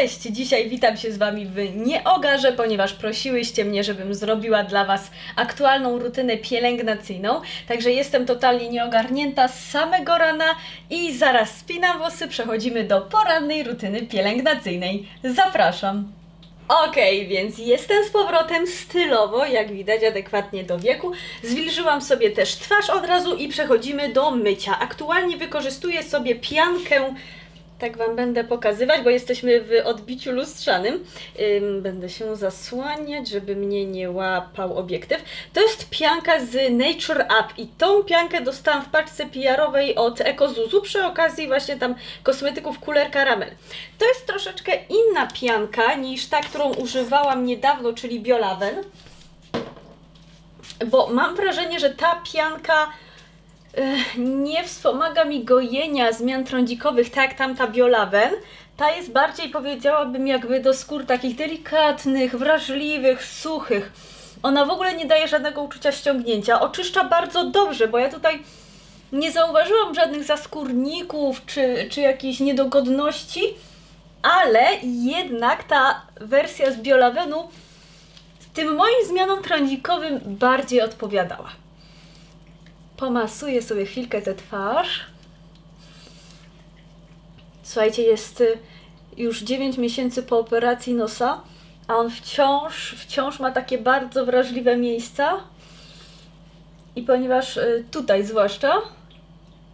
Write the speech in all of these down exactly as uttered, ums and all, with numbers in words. Cześć! Dzisiaj witam się z Wami w Nieogarze, ponieważ prosiłyście mnie, żebym zrobiła dla Was aktualną rutynę pielęgnacyjną. Także jestem totalnie nieogarnięta z samego rana i zaraz spinam włosy, przechodzimy do porannej rutyny pielęgnacyjnej. Zapraszam! Okej, okay, więc jestem z powrotem stylowo, jak widać, adekwatnie do wieku. Zwilżyłam sobie też twarz od razu i przechodzimy do mycia. Aktualnie wykorzystuję sobie piankę, tak Wam będę pokazywać, bo jesteśmy w odbiciu lustrzanym. Ym, będę się zasłaniać, żeby mnie nie łapał obiektyw. To jest pianka z Nature Up i tą piankę dostałam w paczce P R-owej od EcoZuzu przy okazji właśnie tam kosmetyków Cooler Caramel. To jest troszeczkę inna pianka niż ta, którą używałam niedawno, czyli Biolawel, bo mam wrażenie, że ta pianka nie wspomaga mi gojenia zmian trądzikowych, tak jak tamta Biolawel. Ta jest bardziej, powiedziałabym, jakby do skór takich delikatnych, wrażliwych, suchych. Ona w ogóle nie daje żadnego uczucia ściągnięcia. Oczyszcza bardzo dobrze, bo ja tutaj nie zauważyłam żadnych zaskórników czy, czy jakiejś niedogodności, ale jednak ta wersja z Biolawenu tym moim zmianom trądzikowym bardziej odpowiadała. Pomasuję sobie chwilkę tę twarz. Słuchajcie, jest już dziewięć miesięcy po operacji nosa, a on wciąż, wciąż ma takie bardzo wrażliwe miejsca. I ponieważ tutaj zwłaszcza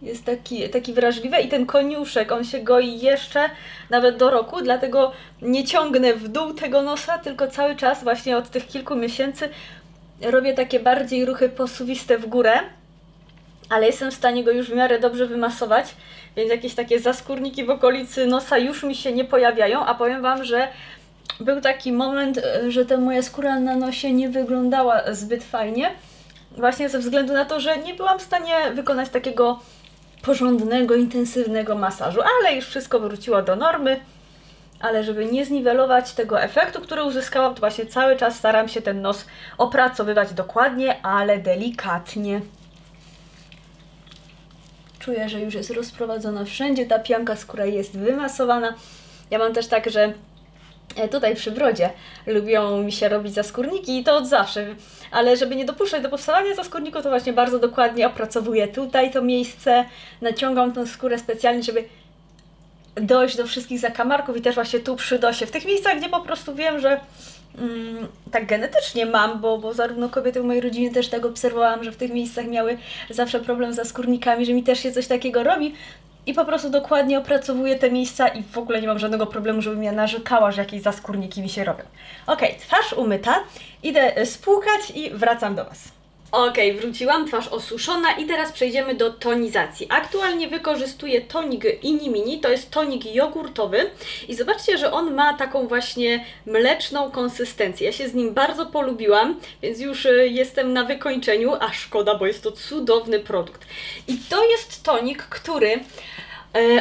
jest taki, taki wrażliwy i ten koniuszek, on się goi jeszcze nawet do roku, dlatego nie ciągnę w dół tego nosa, tylko cały czas właśnie od tych kilku miesięcy robię takie bardziej ruchy posuwiste w górę. Ale jestem w stanie go już w miarę dobrze wymasować, więc jakieś takie zaskórniki w okolicy nosa już mi się nie pojawiają, a powiem Wam, że był taki moment, że ta moja skóra na nosie nie wyglądała zbyt fajnie, właśnie ze względu na to, że nie byłam w stanie wykonać takiego porządnego, intensywnego masażu, ale już wszystko wróciło do normy, ale żeby nie zniwelować tego efektu, który uzyskałam, to właśnie cały czas staram się ten nos opracowywać dokładnie, ale delikatnie. Czuję, że już jest rozprowadzona wszędzie, ta pianka, skóra jest wymasowana. Ja mam też tak, że tutaj przy brodzie lubią mi się robić zaskórniki i to od zawsze, ale żeby nie dopuszczać do powstawania zaskórniku, to właśnie bardzo dokładnie opracowuję tutaj to miejsce, naciągam tą skórę specjalnie, żeby dojść do wszystkich zakamarków i też właśnie tu przy dosie, w tych miejscach, gdzie po prostu wiem, że Mm, tak genetycznie mam, bo, bo zarówno kobiety w mojej rodzinie też tak obserwowałam, że w tych miejscach miały zawsze problem ze skórnikami, że mi też się coś takiego robi i po prostu dokładnie opracowuję te miejsca i w ogóle nie mam żadnego problemu, żebym ja narzekała, że jakieś zaskórniki mi się robią. Ok, twarz umyta, idę spłukać i wracam do Was. Ok, wróciłam, twarz osuszona i teraz przejdziemy do tonizacji. Aktualnie wykorzystuję tonik Eeny Meeny, to jest tonik jogurtowy i zobaczcie, że on ma taką właśnie mleczną konsystencję. Ja się z nim bardzo polubiłam, więc już jestem na wykończeniu, a szkoda, bo jest to cudowny produkt. I to jest tonik, który...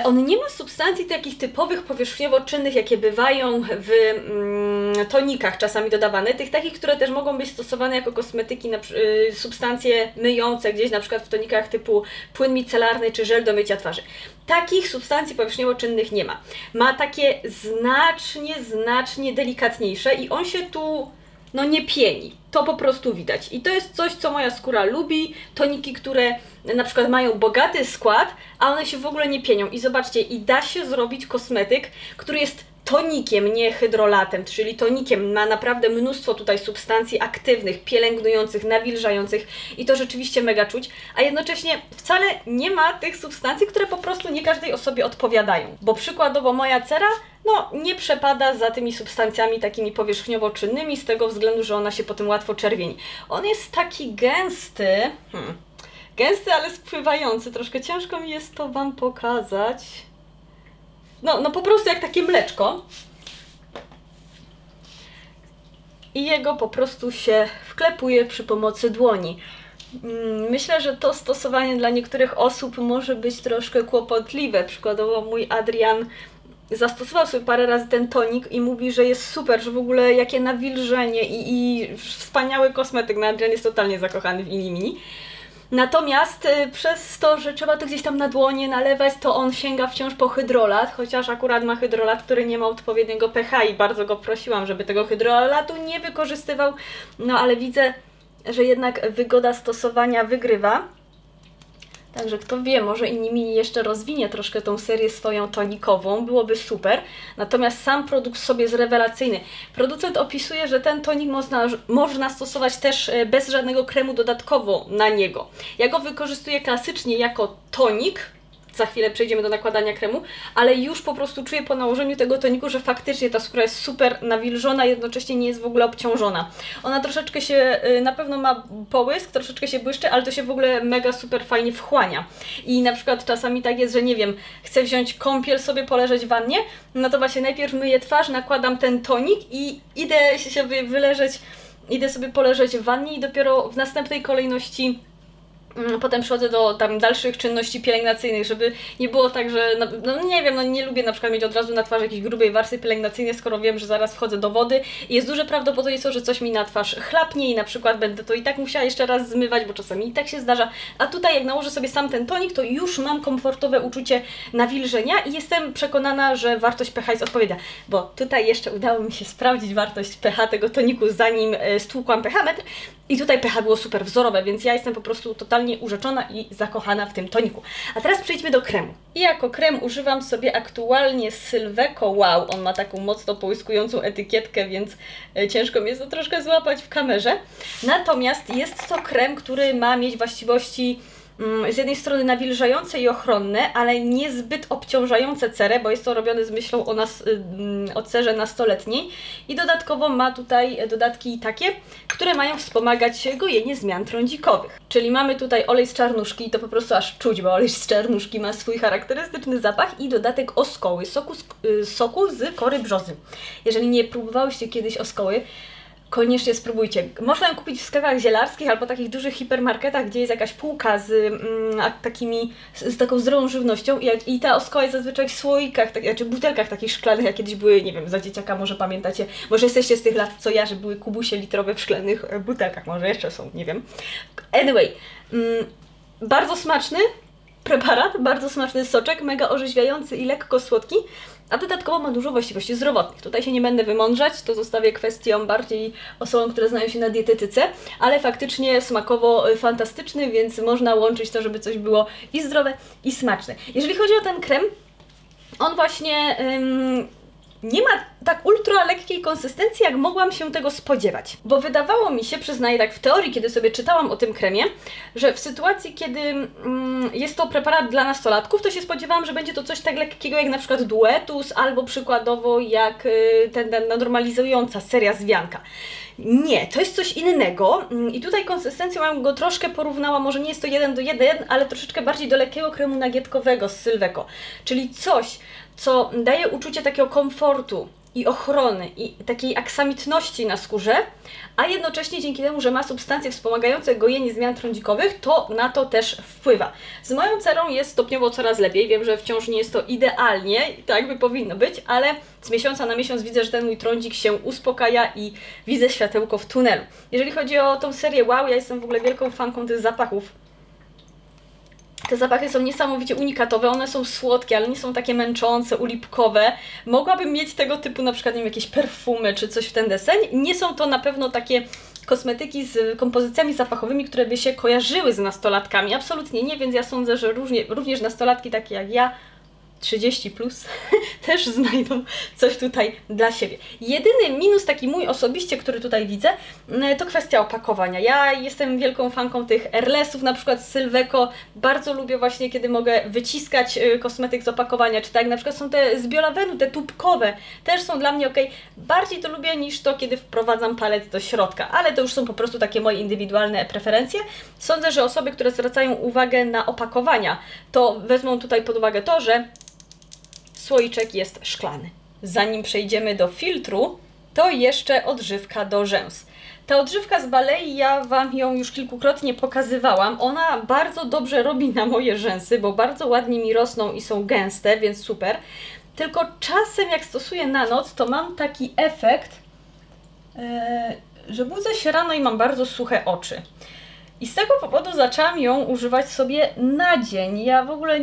On nie ma substancji takich typowych powierzchniowo-czynnych, jakie bywają w mm, tonikach czasami dodawane, tych takich, które też mogą być stosowane jako kosmetyki, na, y, substancje myjące gdzieś na przykład w tonikach typu płyn micelarny czy żel do mycia twarzy. Takich substancji powierzchniowo-czynnych nie ma. Ma takie znacznie, znacznie delikatniejsze i on się tu no nie pieni. To po prostu widać. I to jest coś, co moja skóra lubi. Toniki, które na przykład mają bogaty skład, a one się w ogóle nie pienią. I zobaczcie, i da się zrobić kosmetyk, który jest tonikiem, nie hydrolatem, czyli tonikiem. Ma naprawdę mnóstwo tutaj substancji aktywnych, pielęgnujących, nawilżających i to rzeczywiście mega czuć, a jednocześnie wcale nie ma tych substancji, które po prostu nie każdej osobie odpowiadają, bo przykładowo moja cera no nie przepada za tymi substancjami takimi powierzchniowo czynnymi z tego względu, że ona się potem łatwo czerwieni. On jest taki gęsty, hmm, gęsty, ale spływający, troszkę ciężko mi jest to Wam pokazać. No, no po prostu jak takie mleczko i jego po prostu się wklepuje przy pomocy dłoni. Myślę, że to stosowanie dla niektórych osób może być troszkę kłopotliwe. Przykładowo mój Adrian zastosował sobie parę razy ten tonik i mówi, że jest super, że w ogóle jakie nawilżenie i, i wspaniały kosmetyk. No, Adrian jest totalnie zakochany w Eeny Meeny. Natomiast przez to, że trzeba to gdzieś tam na dłonie nalewać, to on sięga wciąż po hydrolat, chociaż akurat ma hydrolat, który nie ma odpowiedniego pH i bardzo go prosiłam, żeby tego hydrolatu nie wykorzystywał. No ale widzę, że jednak wygoda stosowania wygrywa. Także kto wie, może Eeny Meeny jeszcze rozwinie troszkę tą serię swoją tonikową, byłoby super. Natomiast sam produkt sobie jest rewelacyjny. Producent opisuje, że ten tonik można, można stosować też bez żadnego kremu dodatkowo na niego. Ja go wykorzystuję klasycznie jako tonik, za chwilę przejdziemy do nakładania kremu, ale już po prostu czuję po nałożeniu tego toniku, że faktycznie ta skóra jest super nawilżona, jednocześnie nie jest w ogóle obciążona. Ona troszeczkę się, na pewno ma połysk, troszeczkę się błyszczy, ale to się w ogóle mega super fajnie wchłania. I na przykład czasami tak jest, że nie wiem, chcę wziąć kąpiel sobie, poleżeć w wannie, no to właśnie najpierw myję twarz, nakładam ten tonik i idę się sobie wyleżeć, idę sobie poleżeć w wannie i dopiero w następnej kolejności potem przychodzę do tam dalszych czynności pielęgnacyjnych, żeby nie było tak, że no, no nie wiem, no nie lubię na przykład mieć od razu na twarzy jakiejś grubej warstwy pielęgnacyjnej, skoro wiem, że zaraz wchodzę do wody i jest duże prawdopodobieństwo, że coś mi na twarz chlapnie i na przykład będę to i tak musiała jeszcze raz zmywać, bo czasami i tak się zdarza. A tutaj jak nałożę sobie sam ten tonik, to już mam komfortowe uczucie nawilżenia i jestem przekonana, że wartość pH jest odpowiednia, bo tutaj jeszcze udało mi się sprawdzić wartość pH tego toniku, zanim stłukłam pH-metr i tutaj pH było super wzorowe, więc ja jestem po prostu totalnie urzeczona i zakochana w tym toniku. A teraz przejdźmy do kremu. I jako krem używam sobie aktualnie Sylveco WOW. On ma taką mocno połyskującą etykietkę, więc ciężko mi jest to troszkę złapać w kamerze. Natomiast jest to krem, który ma mieć właściwości z jednej strony nawilżające i ochronne, ale niezbyt obciążające cerę, bo jest to robione z myślą o, nas, o cerze nastoletniej i dodatkowo ma tutaj dodatki takie, które mają wspomagać gojenie zmian trądzikowych. Czyli mamy tutaj olej z czarnuszki, to po prostu aż czuć, bo olej z czarnuszki ma swój charakterystyczny zapach i dodatek oskoły, soku z, soku z kory brzozy. Jeżeli nie próbowałyście kiedyś oskoły, koniecznie spróbujcie. Można ją kupić w sklepach zielarskich albo takich dużych hipermarketach, gdzie jest jakaś półka z, mm, takimi, z taką zdrową żywnością i, jak, i ta oskoła jest zazwyczaj w słoikach, tak, czy butelkach takich szklanych, jak kiedyś były, nie wiem, za dzieciaka może pamiętacie, może jesteście z tych lat co ja, że były kubusie litrowe w szklanych butelkach, może jeszcze są, nie wiem. Anyway, mm, bardzo smaczny preparat, bardzo smaczny soczek, mega orzeźwiający i lekko słodki, a dodatkowo ma dużo właściwości zdrowotnych. Tutaj się nie będę wymądrzać, to zostawię kwestią bardziej osobom, które znają się na dietetyce, ale faktycznie smakowo fantastyczny, więc można łączyć to, żeby coś było i zdrowe, i smaczne. Jeżeli chodzi o ten krem, on właśnie ym, nie ma tak ultra lekkiej konsystencji, jak mogłam się tego spodziewać. Bo wydawało mi się, przyznaję tak w teorii, kiedy sobie czytałam o tym kremie, że w sytuacji, kiedy mm, jest to preparat dla nastolatków, to się spodziewałam, że będzie to coś tak lekkiego jak na przykład Duetus, albo przykładowo jak y, ten, ten normalizująca seria Zwianka. Nie, to jest coś innego i tutaj konsystencję mam go troszkę porównała, może nie jest to jeden do jeden, ale troszeczkę bardziej do lekkiego kremu nagietkowego z Sylveco. Czyli coś, co daje uczucie takiego komfortu i ochrony i takiej aksamitności na skórze, a jednocześnie dzięki temu, że ma substancje wspomagające gojenie zmian trądzikowych, to na to też wpływa. Z moją cerą jest stopniowo coraz lepiej, wiem, że wciąż nie jest to idealnie, tak by powinno być, ale z miesiąca na miesiąc widzę, że ten mój trądzik się uspokaja i widzę światełko w tunelu. Jeżeli chodzi o tą serię WOW, ja jestem w ogóle wielką fanką tych zapachów. Te zapachy są niesamowicie unikatowe, one są słodkie, ale nie są takie męczące, ulipkowe. Mogłabym mieć tego typu na przykład nie wiem, jakieś perfumy czy coś w ten deseń. Nie są to na pewno takie kosmetyki z kompozycjami zapachowymi, które by się kojarzyły z nastolatkami. Absolutnie nie, więc ja sądzę, że różnie, również nastolatki takie jak ja, trzydzieści plus, też znajdą coś tutaj dla siebie. Jedyny minus taki mój osobiście, który tutaj widzę, to kwestia opakowania. Ja jestem wielką fanką tych erlesów, na przykład z Sylveco. Bardzo lubię właśnie, kiedy mogę wyciskać kosmetyk z opakowania, czy tak, na przykład są te z Biolavenu, te tubkowe, też są dla mnie ok. Bardziej to lubię niż to, kiedy wprowadzam palec do środka, ale to już są po prostu takie moje indywidualne preferencje. Sądzę, że osoby, które zwracają uwagę na opakowania, to wezmą tutaj pod uwagę to, że słoiczek jest szklany. Zanim przejdziemy do filtru, to jeszcze odżywka do rzęs. Ta odżywka z Balei, ja Wam ją już kilkukrotnie pokazywałam. Ona bardzo dobrze robi na moje rzęsy, bo bardzo ładnie mi rosną i są gęste, więc super. Tylko czasem jak stosuję na noc, to mam taki efekt, że budzę się rano i mam bardzo suche oczy. I z tego powodu zaczęłam ją używać sobie na dzień. Ja w ogóle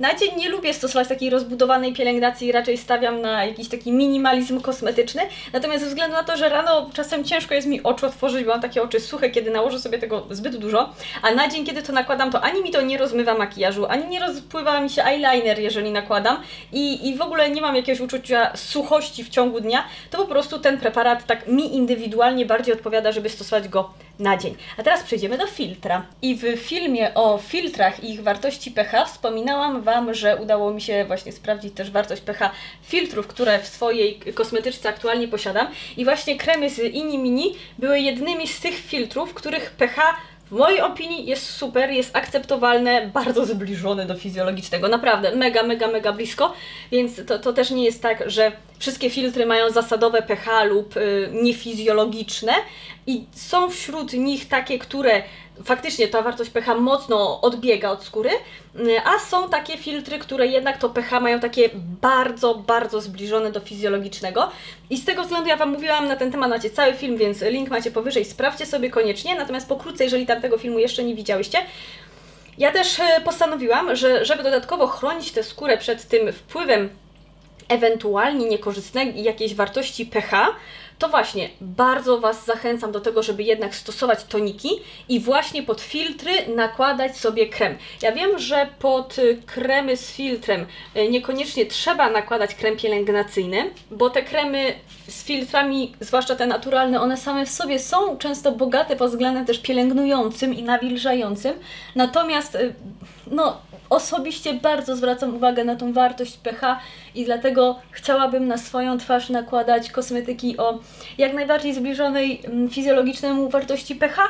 na dzień nie lubię stosować takiej rozbudowanej pielęgnacji, raczej stawiam na jakiś taki minimalizm kosmetyczny. Natomiast ze względu na to, że rano czasem ciężko jest mi oczy otworzyć, bo mam takie oczy suche, kiedy nałożę sobie tego zbyt dużo, a na dzień, kiedy to nakładam, to ani mi to nie rozmywa makijażu, ani nie rozpływa mi się eyeliner, jeżeli nakładam, i, i w ogóle nie mam jakiegoś uczucia suchości w ciągu dnia, to po prostu ten preparat tak mi indywidualnie bardziej odpowiada, żeby stosować go na dzień. A teraz przejdziemy do filtra. I w filmie o filtrach i ich wartości pH wspominałam Wam, że udało mi się właśnie sprawdzić też wartość pH filtrów, które w swojej kosmetyczce aktualnie posiadam. I właśnie kremy z Eeny Meeny były jednymi z tych filtrów, których pH w mojej opinii jest super, jest akceptowalne, bardzo zbliżone do fizjologicznego, naprawdę mega, mega, mega blisko, więc to, to też nie jest tak, że wszystkie filtry mają zasadowe pH lub y, niefizjologiczne, i są wśród nich takie, które faktycznie ta wartość pH mocno odbiega od skóry, a są takie filtry, które jednak to pH mają takie bardzo, bardzo zbliżone do fizjologicznego. I z tego względu ja Wam mówiłam na ten temat, macie cały film, więc link macie powyżej, sprawdźcie sobie koniecznie. Natomiast pokrótce, jeżeli tamtego filmu jeszcze nie widziałyście, ja też postanowiłam, że żeby dodatkowo chronić tę skórę przed tym wpływem ewentualnie niekorzystnej jakiejś wartości pH, to właśnie bardzo Was zachęcam do tego, żeby jednak stosować toniki i właśnie pod filtry nakładać sobie krem. Ja wiem, że pod kremy z filtrem niekoniecznie trzeba nakładać krem pielęgnacyjny, bo te kremy z filtrami, zwłaszcza te naturalne, one same w sobie są często bogate pod względem też pielęgnującym i nawilżającym, natomiast no, osobiście bardzo zwracam uwagę na tą wartość pH i dlatego chciałabym na swoją twarz nakładać kosmetyki o jak najbardziej zbliżonej fizjologicznemu wartości pH,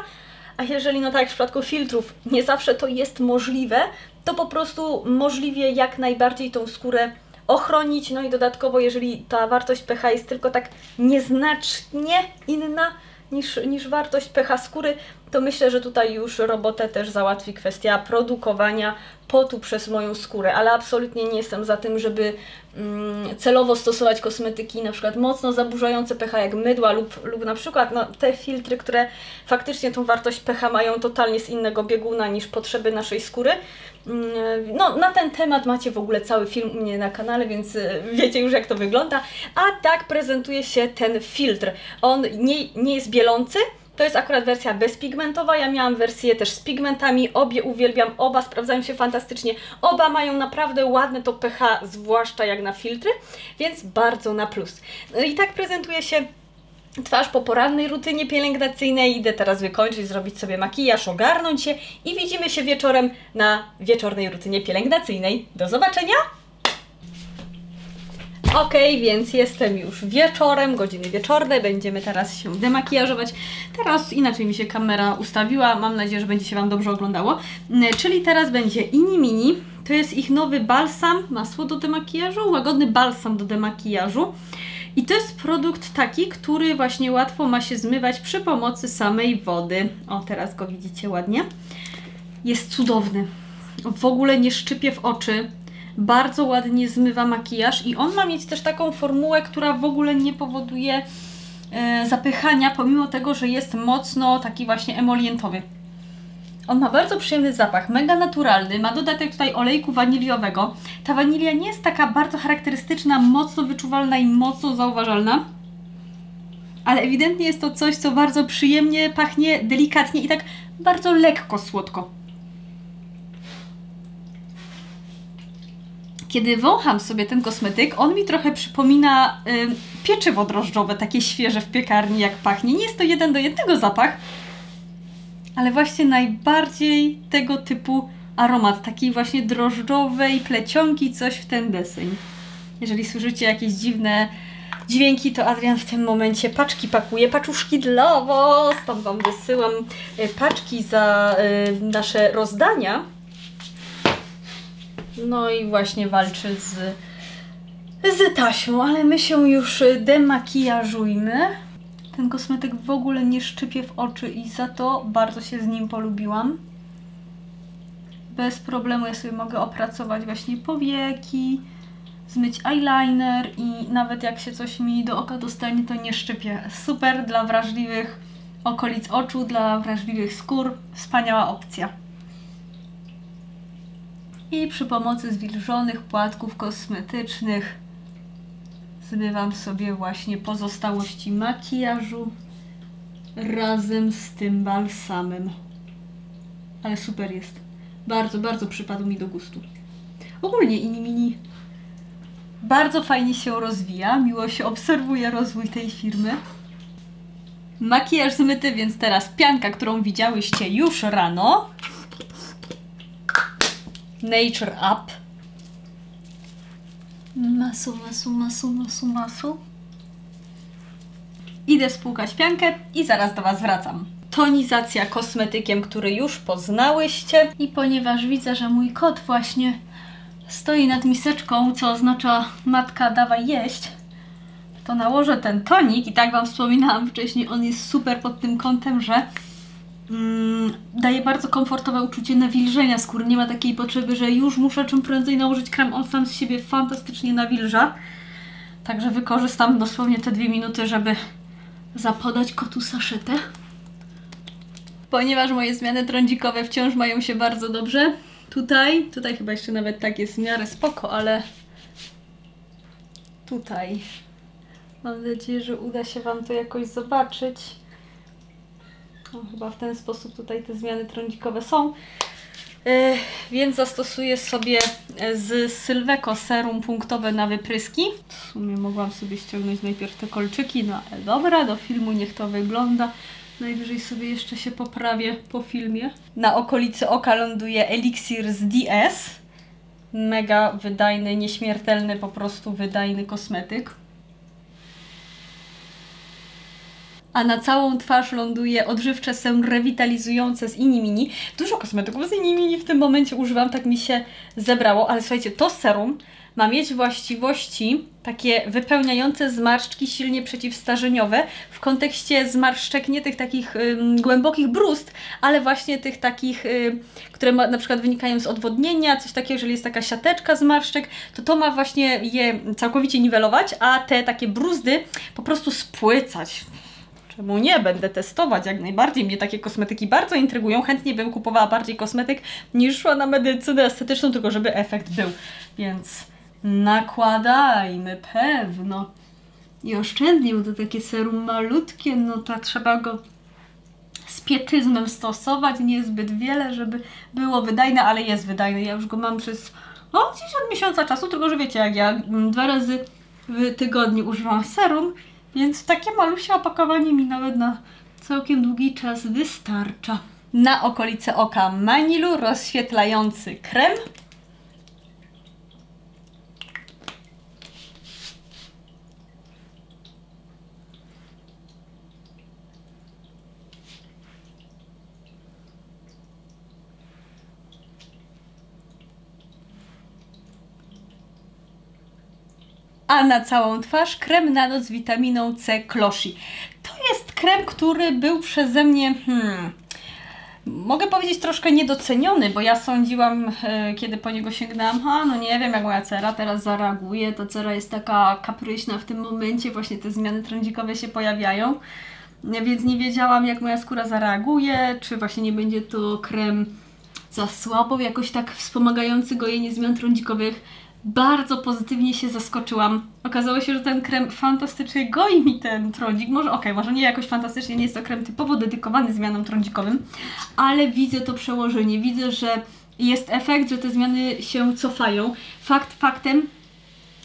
a jeżeli no tak jak w przypadku filtrów nie zawsze to jest możliwe, to po prostu możliwie jak najbardziej tą skórę ochronić, no i dodatkowo jeżeli ta wartość pH jest tylko tak nieznacznie inna niż, niż wartość pH skóry, to myślę, że tutaj już robotę też załatwi kwestia produkowania potu przez moją skórę, ale absolutnie nie jestem za tym, żeby mm, celowo stosować kosmetyki na przykład mocno zaburzające pH jak mydła lub, lub na przykład no, te filtry, które faktycznie tą wartość pH mają totalnie z innego bieguna niż potrzeby naszej skóry. Mm, no na ten temat macie w ogóle cały film u mnie na kanale, więc wiecie już jak to wygląda. A tak prezentuje się ten filtr. On nie, nie jest bielący. To jest akurat wersja bezpigmentowa, ja miałam wersję też z pigmentami, obie uwielbiam, oba sprawdzają się fantastycznie, oba mają naprawdę ładne to pH, zwłaszcza jak na filtry, więc bardzo na plus. I tak prezentuje się twarz po porannej rutynie pielęgnacyjnej, idę teraz wykończyć, zrobić sobie makijaż, ogarnąć się i widzimy się wieczorem na wieczornej rutynie pielęgnacyjnej. Do zobaczenia! Ok, więc jestem już wieczorem, godziny wieczorne, będziemy teraz się demakijażować. Teraz inaczej mi się kamera ustawiła, mam nadzieję, że będzie się Wam dobrze oglądało. Czyli teraz będzie Eeny Meeny, to jest ich nowy balsam, masło do demakijażu, łagodny balsam do demakijażu. I to jest produkt taki, który właśnie łatwo ma się zmywać przy pomocy samej wody. O, teraz go widzicie ładnie. Jest cudowny, w ogóle nie szczypie w oczy. Bardzo ładnie zmywa makijaż i on ma mieć też taką formułę, która w ogóle nie powoduje e, zapychania, pomimo tego, że jest mocno taki właśnie emolientowy. On ma bardzo przyjemny zapach, mega naturalny, ma dodatek tutaj olejku waniliowego. Ta wanilia nie jest taka bardzo charakterystyczna, mocno wyczuwalna i mocno zauważalna, ale ewidentnie jest to coś, co bardzo przyjemnie pachnie, delikatnie i tak bardzo lekko słodko. Kiedy wącham sobie ten kosmetyk, on mi trochę przypomina y, pieczywo drożdżowe, takie świeże w piekarni, jak pachnie. Nie jest to jeden do jednego zapach, ale właśnie najbardziej tego typu aromat, takiej właśnie drożdżowej plecionki, coś w ten deseń. Jeżeli słyszycie jakieś dziwne dźwięki, to Adrian w tym momencie paczki pakuje, paczuszki dla Was. Tam Wam wysyłam paczki za y, nasze rozdania. No i właśnie walczy z, z taśmą, ale my się już demakijażujmy. Ten kosmetyk w ogóle nie szczypie w oczy i za to bardzo się z nim polubiłam. Bez problemu ja sobie mogę opracować właśnie powieki, zmyć eyeliner i nawet jak się coś mi do oka dostanie, to nie szczypie. Super dla wrażliwych okolic oczu, dla wrażliwych skór. Wspaniała opcja. I przy pomocy zwilżonych płatków kosmetycznych zmywam sobie właśnie pozostałości makijażu razem z tym balsamem. Ale super jest. Bardzo, bardzo przypadł mi do gustu. Ogólnie Eeny Meeny bardzo fajnie się rozwija. Miło się obserwuje rozwój tej firmy. Makijaż zmyty, więc teraz pianka, którą widziałyście już rano. Nature Up. Masu, masu, masu, masu, masu. Idę spłukać piankę i zaraz do Was wracam. Tonizacja kosmetykiem, który już poznałyście. I ponieważ widzę, że mój kot właśnie stoi nad miseczką, co oznacza matka dawaj jeść, to nałożę ten tonik. I tak Wam wspominałam wcześniej, on jest super pod tym kątem, że mm, daje bardzo komfortowe uczucie nawilżenia skóry. Nie ma takiej potrzeby, że już muszę czym prędzej nałożyć krem. On sam z siebie fantastycznie nawilża. Także wykorzystam dosłownie te dwie minuty, żeby zapodać kotu saszetę. Ponieważ moje zmiany trądzikowe wciąż mają się bardzo dobrze. Tutaj, tutaj chyba jeszcze nawet tak jest w miarę spoko, ale tutaj. Mam nadzieję, że uda się Wam to jakoś zobaczyć. No, chyba w ten sposób tutaj te zmiany trądzikowe są. Yy, więc zastosuję sobie z Sylveco serum punktowe na wypryski. W sumie mogłam sobie ściągnąć najpierw te kolczyki, no ale dobra, do filmu niech to wygląda. Najwyżej sobie jeszcze się poprawię po filmie. Na okolicy oka ląduje eliksir z D S. Mega wydajny, nieśmiertelny, po prostu wydajny kosmetyk. A na całą twarz ląduje odżywcze serum rewitalizujące z Eeny Meeny. Dużo kosmetyków z Eeny Meeny w tym momencie używam, tak mi się zebrało. Ale słuchajcie, to serum ma mieć właściwości takie wypełniające zmarszczki, silnie przeciwstarzeniowe, w kontekście zmarszczek nie tych takich y, głębokich brust, ale właśnie tych takich, y, które ma, na przykład wynikają z odwodnienia, coś takiego, jeżeli jest taka siateczka zmarszczek, to to ma właśnie je całkowicie niwelować, a te takie bruzdy po prostu spłycać. Czemu nie? Będę testować jak najbardziej. Mnie takie kosmetyki bardzo intrygują. Chętnie bym kupowała bardziej kosmetyk niż szła na medycynę estetyczną, tylko żeby efekt był. Więc nakładajmy pewno. I oszczędnie, bo to takie serum malutkie, no to trzeba go z pietyzmem stosować. Nie zbyt wiele, żeby było wydajne, ale jest wydajne. Ja już go mam przez no, gdzieś od miesiąca czasu, tylko że wiecie, jak ja dwa razy w tygodniu używam serum, więc takie malusie opakowanie mi nawet na całkiem długi czas wystarcza. Na okolice oka Manilu rozświetlający krem. A na całą twarz krem na noc z witaminą C Clochee. To jest krem, który był przeze mnie, hmm, mogę powiedzieć troszkę niedoceniony, bo ja sądziłam, e, kiedy po niego sięgnęłam, a no nie wiem jak moja cera teraz zareaguje, ta cera jest taka kapryśna w tym momencie, właśnie te zmiany trądzikowe się pojawiają, więc nie wiedziałam jak moja skóra zareaguje, czy właśnie nie będzie to krem za słabo, jakoś tak wspomagający gojenie zmian trądzikowych. Bardzo pozytywnie się zaskoczyłam. Okazało się, że ten krem fantastycznie goi mi ten trądzik. Może okej, okay, może nie jakoś fantastycznie, nie jest to krem typowo dedykowany zmianom trądzikowym, ale widzę to przełożenie, widzę, że jest efekt, że te zmiany się cofają. Fakt faktem,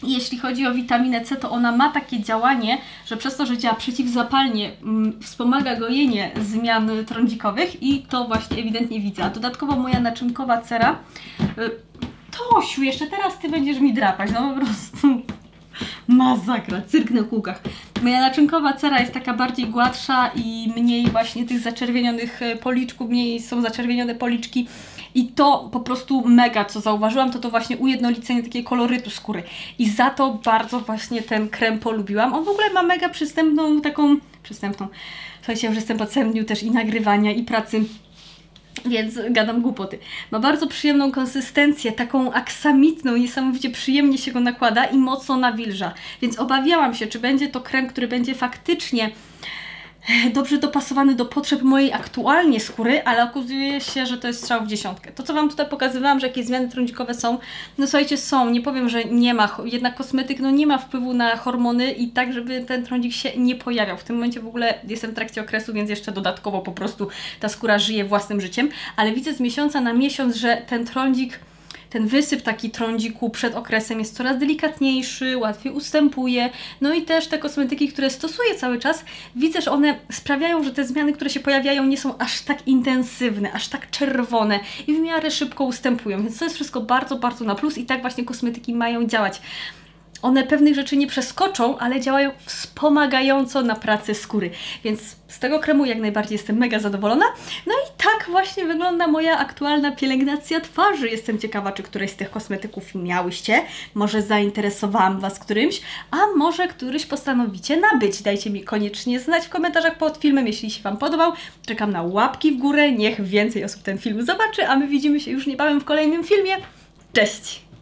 jeśli chodzi o witaminę C, to ona ma takie działanie, że przez to, że działa przeciwzapalnie, mm, wspomaga gojenie zmian trądzikowych i to właśnie ewidentnie widzę. A dodatkowo moja naczynkowa cera... Y Tosiu, jeszcze teraz Ty będziesz mi drapać, no po prostu masakra, cyrk na kółkach. Moja naczynkowa cera jest taka bardziej gładsza i mniej właśnie tych zaczerwienionych policzków, mniej są zaczerwienione policzki i to po prostu mega, co zauważyłam, to to właśnie ujednolicenie takiego kolorytu skóry i za to bardzo właśnie ten krem polubiłam. On w ogóle ma mega przystępną taką, przystępną, słuchajcie, już jestem po całym dniu też i nagrywania i pracy, więc gadam głupoty. Ma bardzo przyjemną konsystencję, taką aksamitną, niesamowicie przyjemnie się go nakłada i mocno nawilża. Więc obawiałam się, czy będzie to krem, który będzie faktycznie dobrze dopasowany do potrzeb mojej aktualnie skóry, ale okazuje się, że to jest strzał w dziesiątkę. To, co Wam tutaj pokazywałam, że jakieś zmiany trądzikowe są, no słuchajcie, są, nie powiem, że nie ma, jednak kosmetyk no nie ma wpływu na hormony i tak, żeby ten trądzik się nie pojawiał. W tym momencie w ogóle jestem w trakcie okresu, więc jeszcze dodatkowo po prostu ta skóra żyje własnym życiem, ale widzę z miesiąca na miesiąc, że ten trądzik, ten wysyp taki trądziku przed okresem jest coraz delikatniejszy, łatwiej ustępuje. No i też te kosmetyki, które stosuję cały czas, widzę, że one sprawiają, że te zmiany, które się pojawiają, nie są aż tak intensywne, aż tak czerwone i w miarę szybko ustępują. Więc to jest wszystko bardzo, bardzo na plus i tak właśnie kosmetyki mają działać. One pewnych rzeczy nie przeskoczą, ale działają wspomagająco na pracę skóry. Więc z tego kremu jak najbardziej jestem mega zadowolona. No i tak właśnie wygląda moja aktualna pielęgnacja twarzy. Jestem ciekawa, czy któreś z tych kosmetyków miałyście. Może zainteresowałam Was którymś, a może któryś postanowicie nabyć. Dajcie mi koniecznie znać w komentarzach pod filmem, jeśli się Wam podobał. Czekam na łapki w górę, niech więcej osób ten film zobaczy, a my widzimy się już niebawem w kolejnym filmie. Cześć!